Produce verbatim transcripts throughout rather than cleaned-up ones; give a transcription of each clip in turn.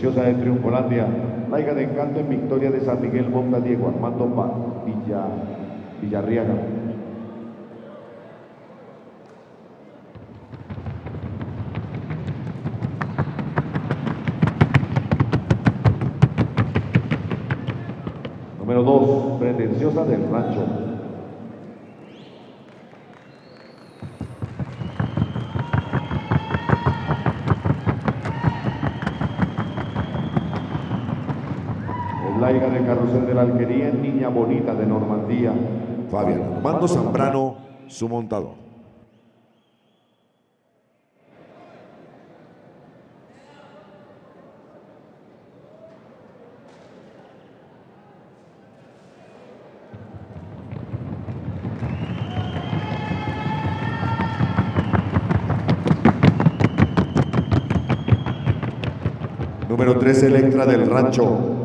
Pretenciosa de Triunfolandia, la hija de Encanto en Victoria de San Miguel Boca, Diego Armando Paz, Villa, Villarriaga. Número dos, Pretenciosa del Rancho. La hija del carrusel de la Alquería, Niña Bonita de Normandía. Fabián Armando Zambrano, su montador. Número tres, Electra del Rancho.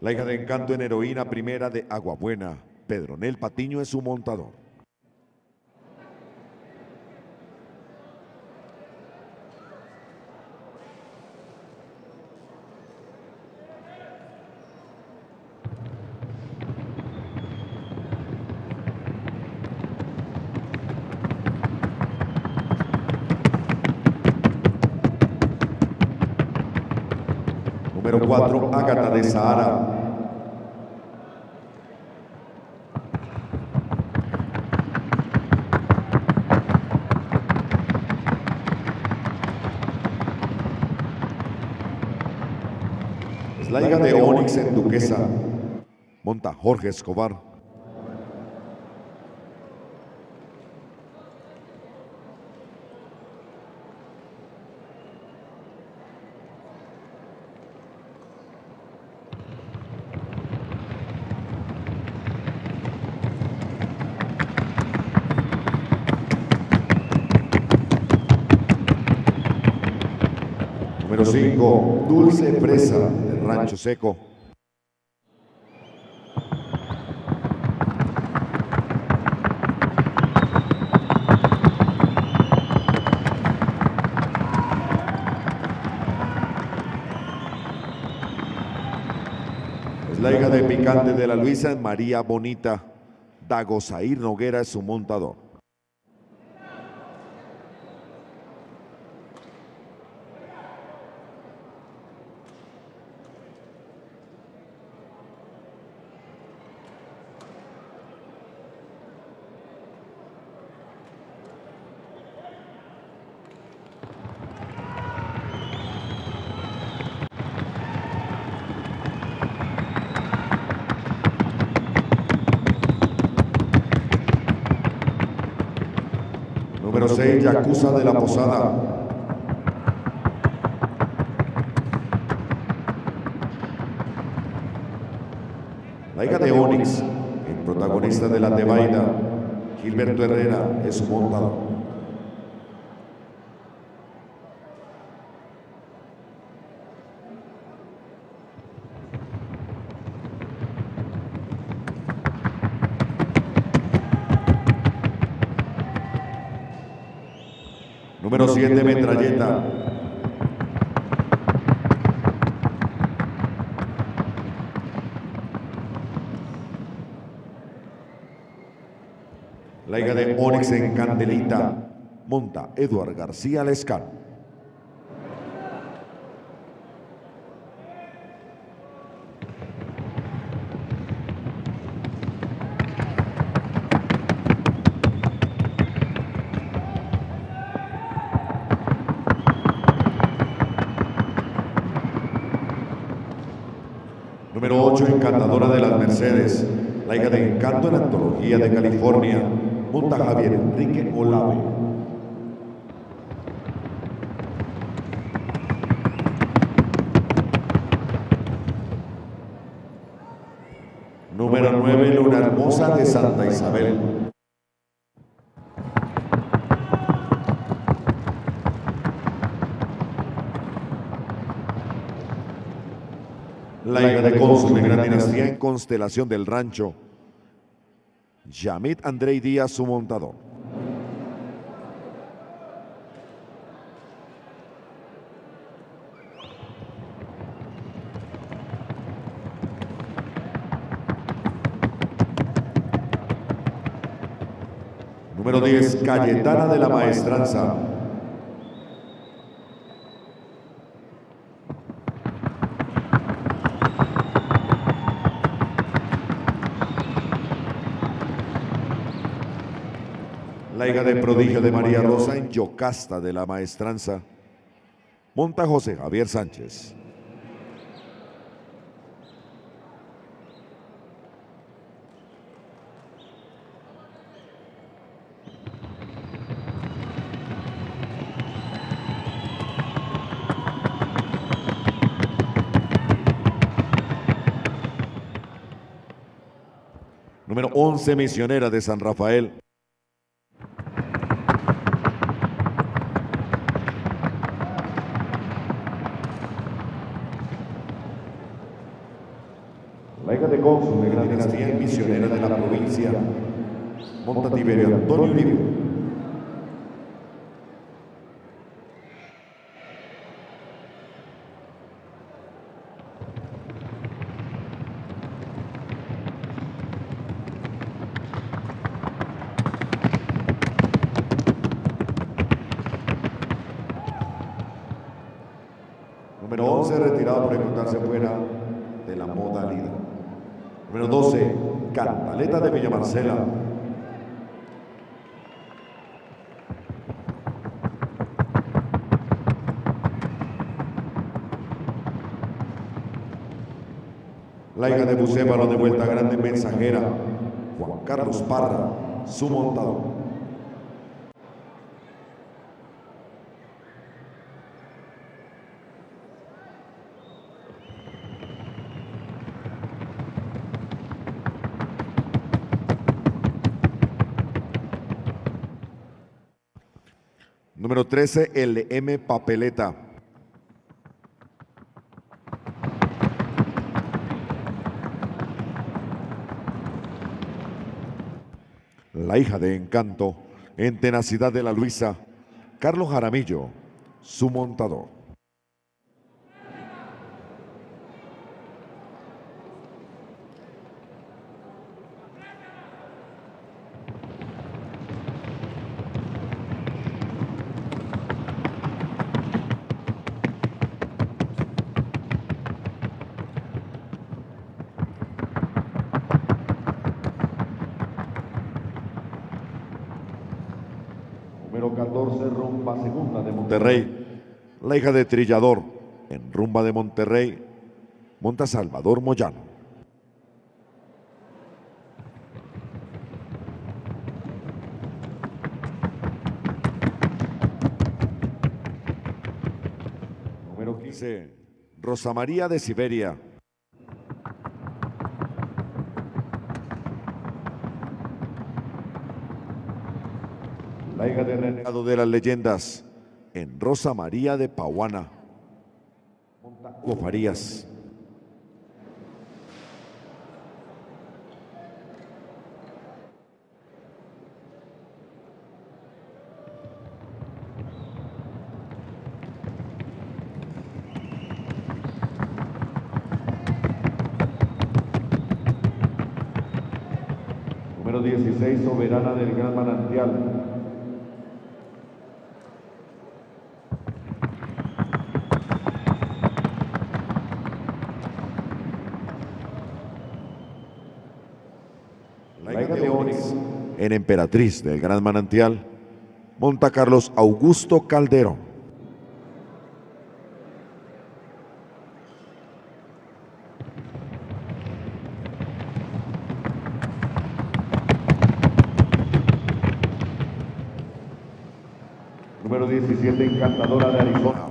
La hija de Encanto en Heroína Primera de Aguabuena, Pedronel Patiño es su montador. Número cuatro, Ágata de Sahara. La hija de Onix en Duquesa, monta Jorge Escobar. Número cinco, Dulce Presa del Rancho Seco. Es la hija de Picante de la Luisa, María Bonita. Dagosair Noguera es su montador. Número seis, Yacuza de la Posada. La hija de Onix, el protagonista de la Tebaida, Gilberto Herrera, es su montador. Número siete, Metralleta. La hija de Onix en Candelita, monta Eduard García Lescano. Número ocho, Encantadora de las Mercedes, la hija de Encanto en Antología de California, monta Javier Enrique Olave. Número nueve, Luna Hermosa de Santa Isabel. la hija de Cónsul de Gran Dinastía en Constelación del Rancho, Yamit Andrei Díaz, su montador. Número diez, Cayetana de la Maestranza. La hija de Prodigio de María Rosa en Yocasta de la Maestranza, monta José Javier Sánchez. Número once, Misionera de San Rafael. La hija de Cónsul de Gran Dinastía y Misionera de la Provincia, monta Tiberio Antonio Uribe. Cantaleta de Villa Marcela. La hija de Bucéfalo de Vuelta Grande Mensajera, Juan Carlos Parra, su montador. Número trece, L. M Papeleta. La hija de Encanto, en Tenacidad de la Luisa, Carlos Jaramillo, su montador. Monterrey, la hija de Trillador, en Rumba de Monterrey, monta Salvador Moyano. Número quince, Rosa María de Siberia. La hija de Renegado de las Leyendas, en Rosa María de Pahuana, Hugo Farías. Número dieciséis, Soberana del Gran Manantial. En Emperatriz del Gran Manantial, monta Carlos Augusto Calderón. Número diecisiete, Encantadora de Arizona.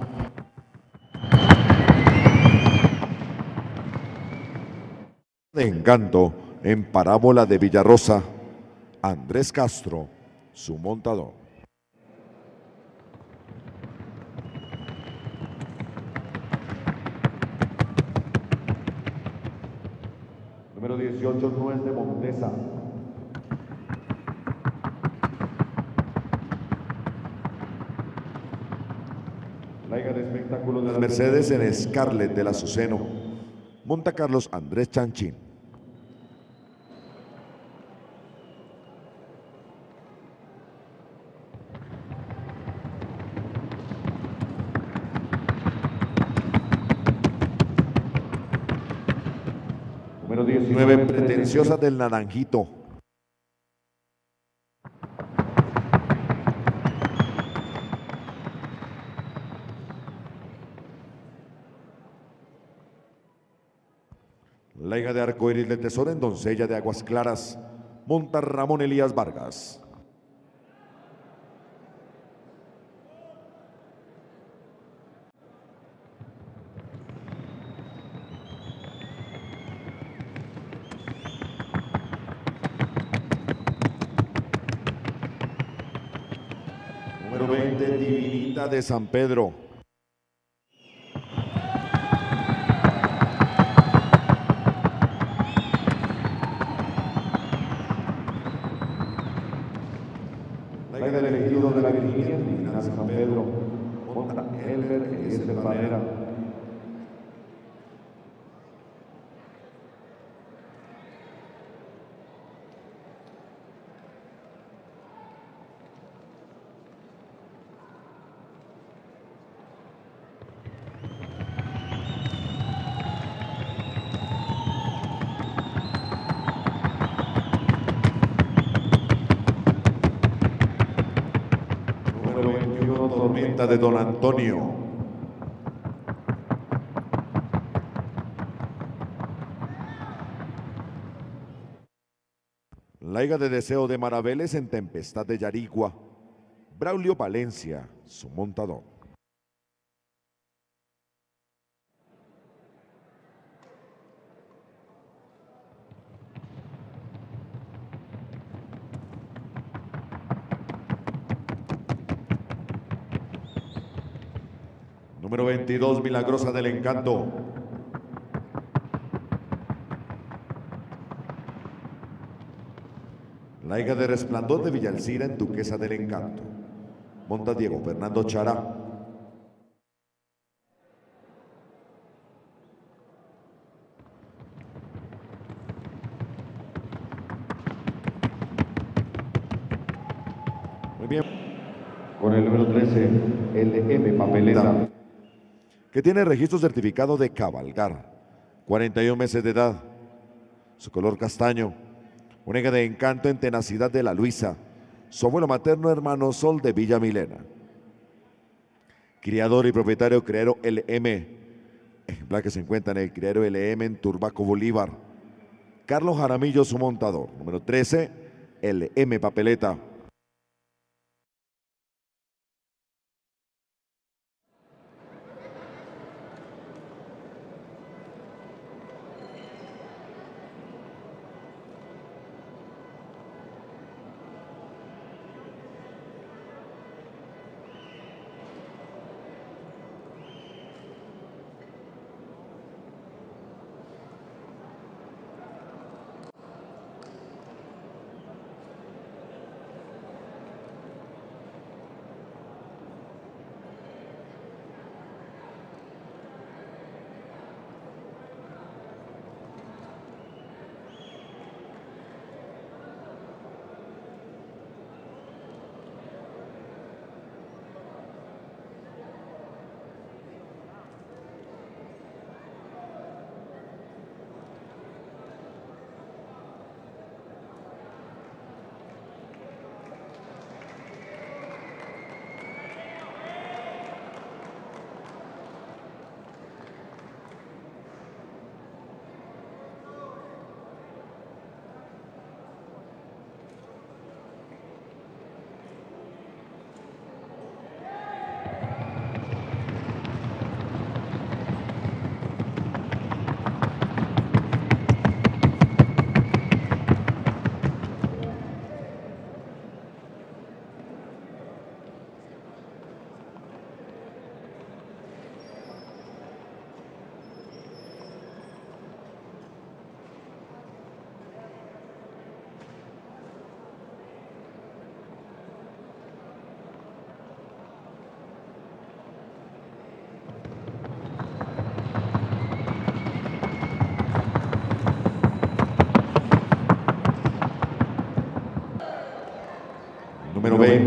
De Encanto, en Parábola de Villa Rosa, Andrés Castro, su montador. dieciocho, Nuez de Montesa. Laiga el espectáculo de las Mercedes en Scaret del Azuceno. Monta Carlos Andrés Chanchín. diecinueve, Pretenciosa del Naranjito. La hija de Arco Iris del Tesoro en Doncella de Aguas Claras. Monta Ramón Elías Vargas. veinte, Divinita de San Pedro. La del Elegido de la Virginia, Divinita de San Pedro, contra Elber Estebanera. Tormenta de Don Antonio. Laiga de Deseo de Maraveles en Tempestad de Yarigua. Braulio Valencia, su montador. Número veintidós, Milagrosa del Encanto. La hija de Resplandor de Villalcira en Duquesa del Encanto. Monta Diego Fernando Chará. Muy bien. Con el número trece, L. M Papeleta, que tiene registro certificado de cabalgar, cuarenta y un meses de edad, su color castaño, una hija de Encanto en Tenacidad de la Luisa, su abuelo materno Hermano Sol de Villa Milena. Criador y propietario Criadero L M, ejemplar que se encuentra en el Criadero L M en Turbaco, Bolívar. Carlos Jaramillo, su montador. Número trece, L. M. Papeleta.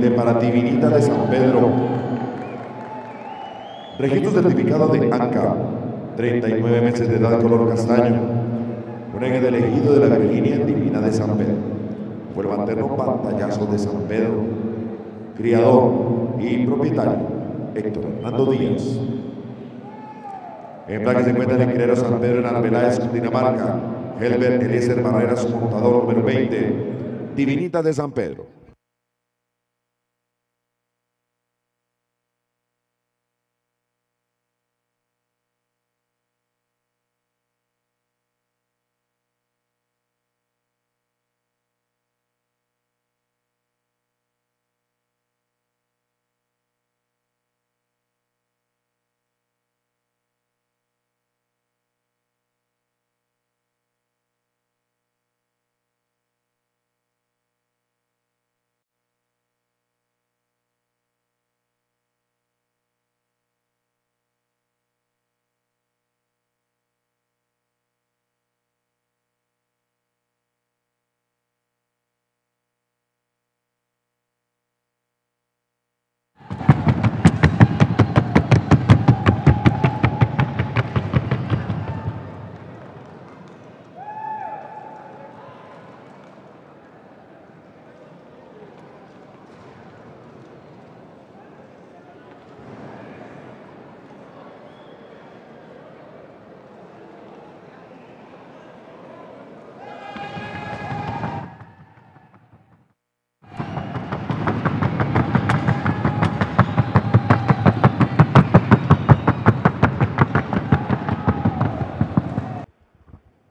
veinte para Divinita de San Pedro. Registro certificado de ANCA, treinta y nueve meses de edad, color castaño. Ponega del Elegido de la Virginia, Divina de San Pedro. Fue materno Pantallazo de San Pedro. Criador y propietario, Héctor Hernando Díaz. En placa se encuentra el Criadero San Pedro en Arbeláez, Dinamarca. Helbert Eliezer Barrera, su montador número veinte, Divinita de San Pedro.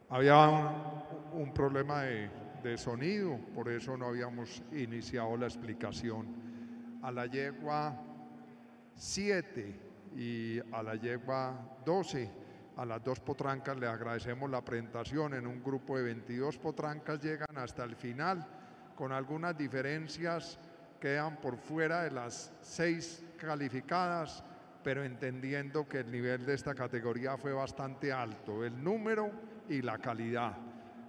Había un, un problema de, de sonido, por eso no habíamos iniciado la explicación. A la yegua siete y a la yegua doce, a las dos potrancas le agradecemos la presentación. En un grupo de veintidós potrancas llegan hasta el final, con algunas diferencias quedan por fuera de las seis calificadas, pero entendiendo que el nivel de esta categoría fue bastante alto. El número y la calidad.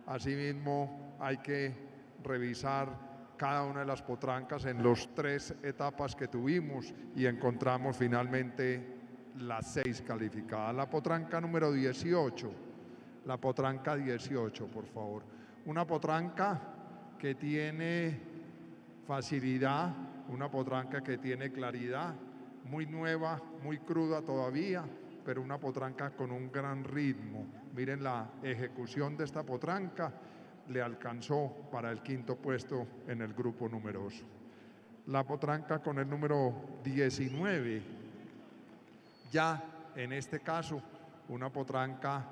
Asimismo, hay que revisar cada una de las potrancas en las tres etapas que tuvimos y encontramos finalmente las seis calificadas. La potranca número dieciocho, la potranca dieciocho, por favor. Una potranca que tiene facilidad, una potranca que tiene claridad, muy nueva, muy cruda todavía, pero una potranca con un gran ritmo. Miren la ejecución de esta potranca, le alcanzó para el quinto puesto en el grupo numeroso. La potranca con el número diecinueve, ya en este caso una potranca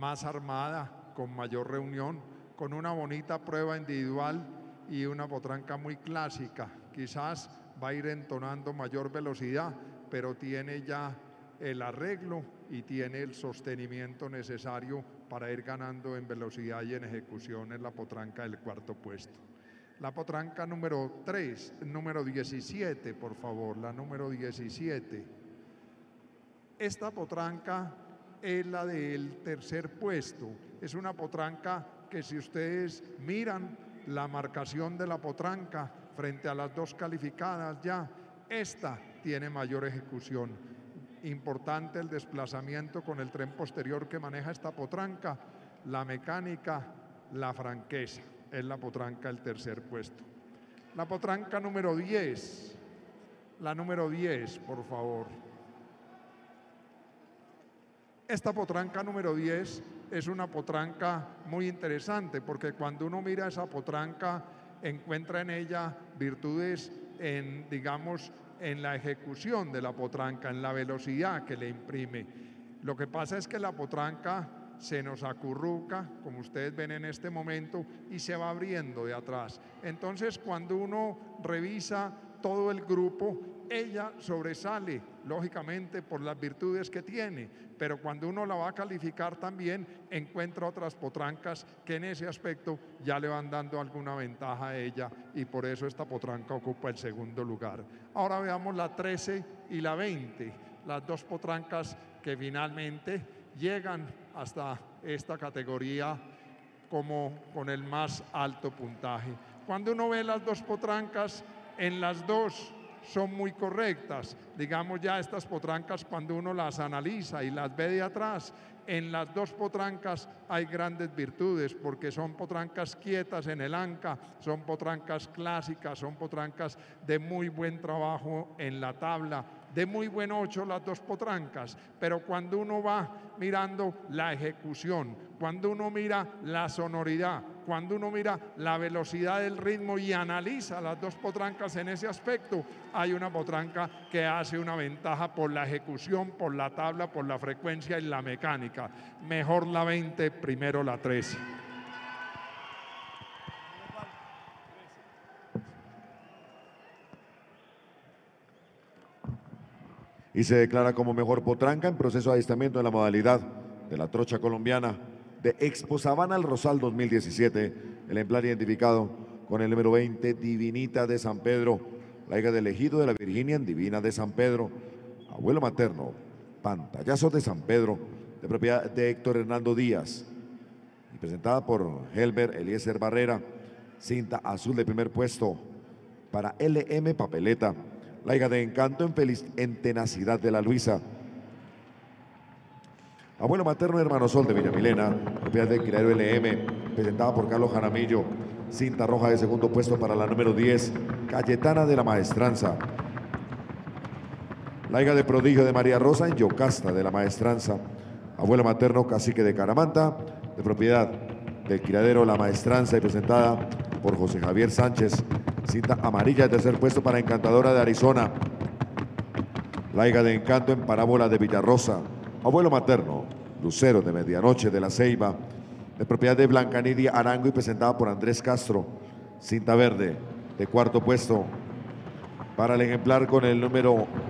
más armada, con mayor reunión, con una bonita prueba individual y una potranca muy clásica. Quizás va a ir entonando mayor velocidad, pero tiene ya el arreglo y tiene el sostenimiento necesario para ir ganando en velocidad y en ejecución en la potranca del cuarto puesto. La potranca número tres, número diecisiete, por favor, la número diecisiete. Esta potranca es la del tercer puesto. Es una potranca que, si ustedes miran la marcación de la potranca frente a las dos calificadas ya, esta tiene mayor ejecución. Importante el desplazamiento con el tren posterior que maneja esta potranca, la mecánica, la franqueza. Es la potranca del tercer puesto. La potranca número diez, la número diez, por favor. Esta potranca número diez es una potranca muy interesante, porque cuando uno mira esa potranca encuentra en ella virtudes en, digamos, en la ejecución de la potranca, en la velocidad que le imprime. Lo que pasa es que la potranca se nos acurruca, como ustedes ven en este momento, y se va abriendo de atrás. Entonces, cuando uno revisa todo el grupo, ella sobresale, lógicamente, por las virtudes que tiene, pero cuando uno la va a calificar también, encuentra otras potrancas que en ese aspecto ya le van dando alguna ventaja a ella, y por eso esta potranca ocupa el segundo lugar. Ahora veamos la trece y la veinte, las dos potrancas que finalmente llegan hasta esta categoría como con el más alto puntaje. Cuando uno ve las dos potrancas, en las dos son muy correctas. Digamos ya estas potrancas, cuando uno las analiza y las ve de atrás, en las dos potrancas hay grandes virtudes, porque son potrancas quietas en el anca, son potrancas clásicas, son potrancas de muy buen trabajo en la tabla, de muy buen ocho las dos potrancas. Pero cuando uno va mirando la ejecución, cuando uno mira la sonoridad, cuando uno mira la velocidad del ritmo y analiza las dos potrancas en ese aspecto, hay una potranca que hace una ventaja por la ejecución, por la tabla, por la frecuencia y la mecánica. Mejor la veinte, primero la trece. Y se declara como mejor potranca en proceso de adiestramiento en la modalidad de la trocha colombiana de Exposabana al Rosal dos mil diecisiete, el ejemplar identificado con el número veinte, Divinita de San Pedro, la hija del Elegido de la Virginia, Divina de San Pedro, abuelo materno, Pantallazo de San Pedro, de propiedad de Héctor Hernando Díaz, y presentada por Helmer Eliezer Barrera. Cinta azul de primer puesto para L. M Papeleta, la hija de Encanto en, feliz, en Tenacidad de la Luisa, abuelo materno, Hermano Sol de Villa Milena, propiedad del Criadero L M, presentada por Carlos Jaramillo. Cinta roja de segundo puesto para la número diez, Cayetana de la Maestranza, la hija de Prodigio de María Rosa en Yocasta de la Maestranza, abuelo materno, Cacique de Caramanta, de propiedad del Criadero La Maestranza y presentada por José Javier Sánchez. Cinta amarilla de tercer puesto para Encantadora de Arizona, la hija de Encanto en Parábola de Villa Rosa, abuelo materno, Lucero de Media Noche de la Ceiba, de propiedad de Blanca Nidia Arango y presentada por Andrés Castro. Cinta verde de cuarto puesto para el ejemplar con el número